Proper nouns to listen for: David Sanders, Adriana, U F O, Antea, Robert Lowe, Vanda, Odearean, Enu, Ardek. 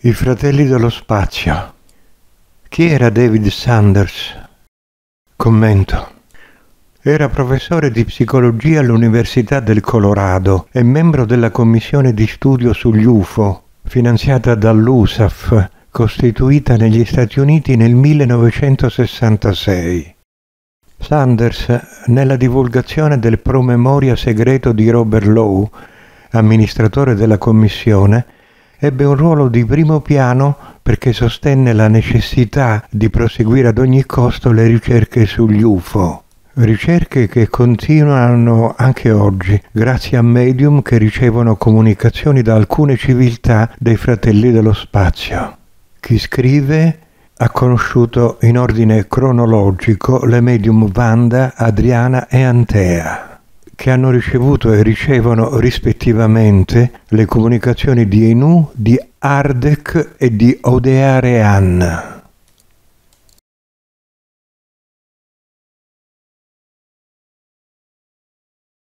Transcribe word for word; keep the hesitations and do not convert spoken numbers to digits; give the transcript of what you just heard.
I fratelli dello spazio. Chi era David Sanders? Commento. Era professore di psicologia all'Università del Colorado e membro della commissione di studio sugli U F O, finanziata dall'U S A F, costituita negli Stati Uniti nel millenovecentosessantasei. Sanders, nella divulgazione del promemoria segreto di Robert Lowe, amministratore della commissione, ebbe un ruolo di primo piano perché sostenne la necessità di proseguire ad ogni costo le ricerche sugli U F O, ricerche che continuano anche oggi grazie a medium che ricevono comunicazioni da alcune civiltà dei fratelli dello spazio. Chi scrive ha conosciuto in ordine cronologico le medium Vanda, Adriana e Antea, che hanno ricevuto e ricevono rispettivamente le comunicazioni di Enu, di Ardek e di Odearean.